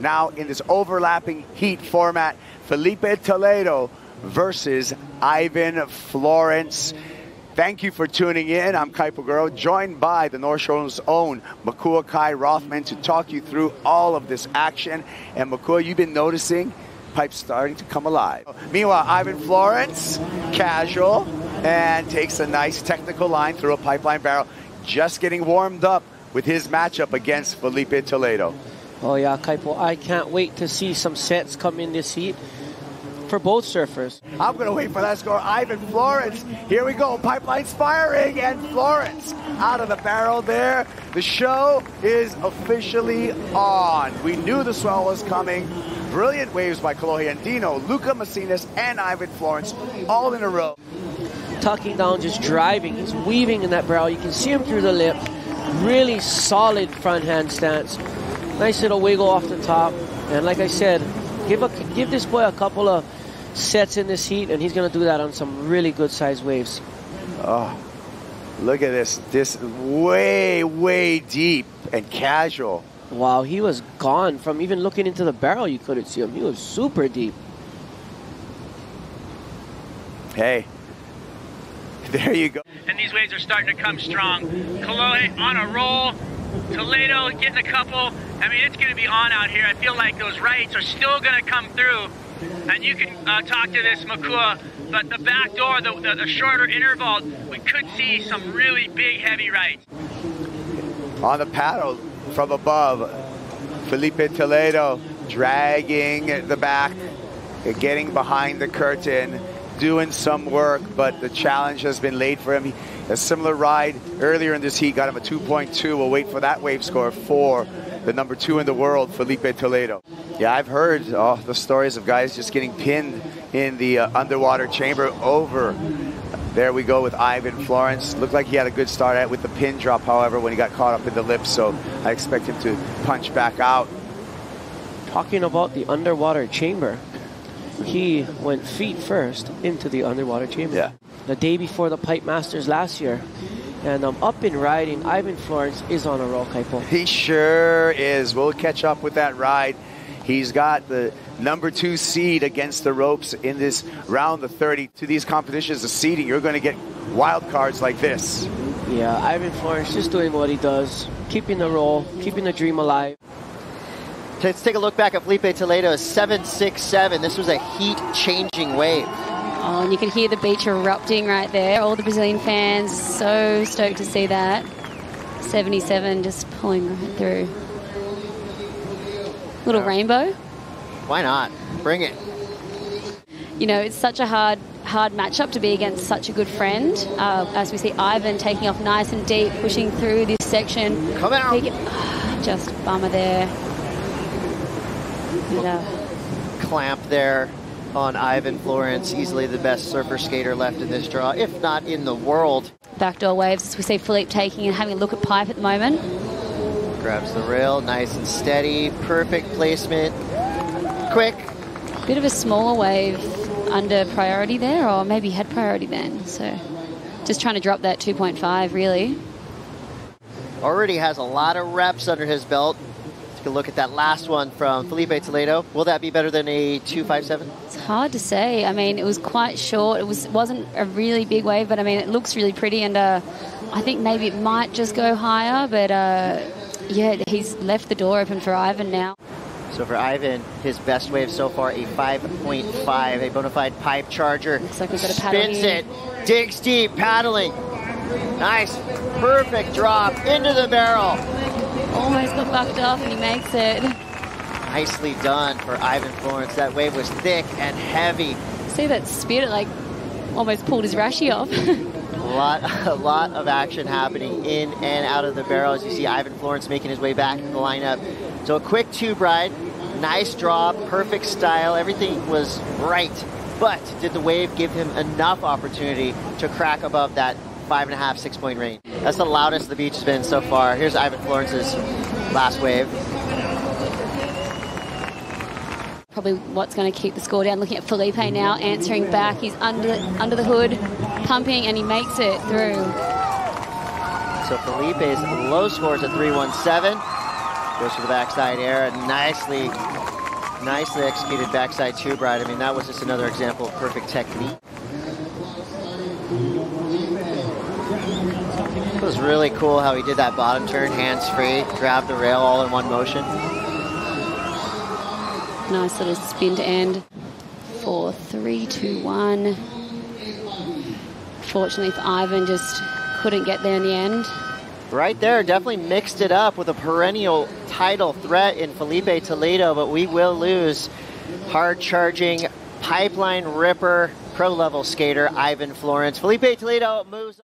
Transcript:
now in this overlapping heat format. Filipe Toledo versus Ivan Florence. Thank you for tuning in. I'm Kaipo Goro, joined by the North Shore's own Makua Kai Rothman to talk you through all of this action. And Makua, you've been noticing Pipe's starting to come alive. Meanwhile, Ivan Florence, casual, and takes a nice technical line through a pipeline barrel. Just getting warmed up with his matchup against Filipe Toledo. Oh yeah, Kaipo, I can't wait to see some sets come in this heat for both surfers. I'm gonna wait for that score. Ivan Florence, here we go. Pipeline's firing, and Florence out of the barrel there. The show is officially on. We knew the swell was coming. Brilliant waves by Kolohe Andino, Luca Messina, and Ivan Florence, all in a row. Tucking down, just driving. He's weaving in that barrel. You can see him through the lip. Really solid front hand stance. Nice little wiggle off the top. And like I said, give this boy a couple of sets in this heat, and he's going to do that on some really good sized waves. Oh, look at this. This way, way deep and casual. Wow, he was gone. From even looking into the barrel, you couldn't see him. He was super deep. Hey, there you go. And these waves are starting to come strong. Kolohe on a roll. Toledo getting a couple. I mean, it's going to be on out here. I feel like those rights are still going to come through. And you can talk to this, Makua, but the back door, the shorter interval, we could see some really big, heavy rights. On the paddle from above, Filipe Toledo dragging the back, getting behind the curtain, doing some work, but the challenge has been laid for him. A similar ride earlier in this heat got him a 2.2. We'll wait for that wave score for the number 2 in the world, Filipe Toledo. Yeah, I've heard the stories of guys just getting pinned in the underwater chamber over. There we go with Ivan Florence. Looked like he had a good start at with the pin drop, however, when he got caught up in the lip, so I expect him to punch back out. Talking about the underwater chamber, he went feet first into the underwater chamber. Yeah. The day before the Pipe Masters last year. And up and riding, Ivan Florence is on a roll, Kaipo. He sure is. We'll catch up with that ride. He's got the number 2 seed against the ropes in this round of 30. To these competitions, the seeding, you're going to get wild cards like this. Yeah, Ivan Florence just doing what he does, keeping the roll, keeping the dream alive. Let's take a look back at Filipe Toledo's 7.67. This was a heat-changing wave. Oh, and you can hear the beach erupting right there. All the Brazilian fans, so stoked to see that. 77 just pulling right through. Little rainbow. Why not? Bring it. You know, it's such a hard matchup to be against such a good friend. As we see Ivan taking off nice and deep, pushing through this section. Come out. Just bummer there. Clamp there on Ivan Florence, easily the best surfer skater left in this draw, if not in the world. Backdoor waves, we see Filipe taking and having a look at Pipe at the moment. Grabs the rail, nice and steady, perfect placement, quick. Bit of a smaller wave under priority there, or maybe had priority then, so just trying to drop that 2.5 really. Already has a lot of reps under his belt. Take a look at that last one from Filipe Toledo. Will that be better than a 2.57? It's hard to say. I mean, it was quite short. It wasn't a really big wave, but I mean, it looks really pretty, and I think maybe it might just go higher, but yeah, he's left the door open for Ivan now. So for Ivan, his best wave so far, a 5.5, a bona fide pipe charger. Looks like we've got a paddle. Spins it, digs deep, paddling. Nice, perfect drop into the barrel. Almost got bucked off, and he makes it. Nicely done for Ivan Florence. That wave was thick and heavy. See that speed, it like almost pulled his rashie off. a lot of action happening in and out of the barrel as you see Ivan Florence making his way back in the lineup. So a quick tube ride, nice draw, perfect style, everything was right. But did the wave give him enough opportunity to crack above that 5.5, 6-point range? That's the loudest the beach has been so far. Here's Ivan Florence's last wave. Probably what's going to keep the score down. Looking at Filipe now, answering back. He's under the hood, pumping, and he makes it through. So Felipe's low score is a 3.17. Goes for the backside air, and nicely executed backside tube ride. I mean, that was just another example of perfect technique. It was really cool how he did that bottom turn, hands-free, grabbed the rail all in one motion. Nice little spin to end. 4-3-2-1. Fortunately for Ivan, just couldn't get there in the end. Right there, definitely mixed it up with a perennial title threat in Filipe Toledo, but we will lose hard-charging, pipeline ripper, pro-level skater Ivan Florence. Filipe Toledo moves...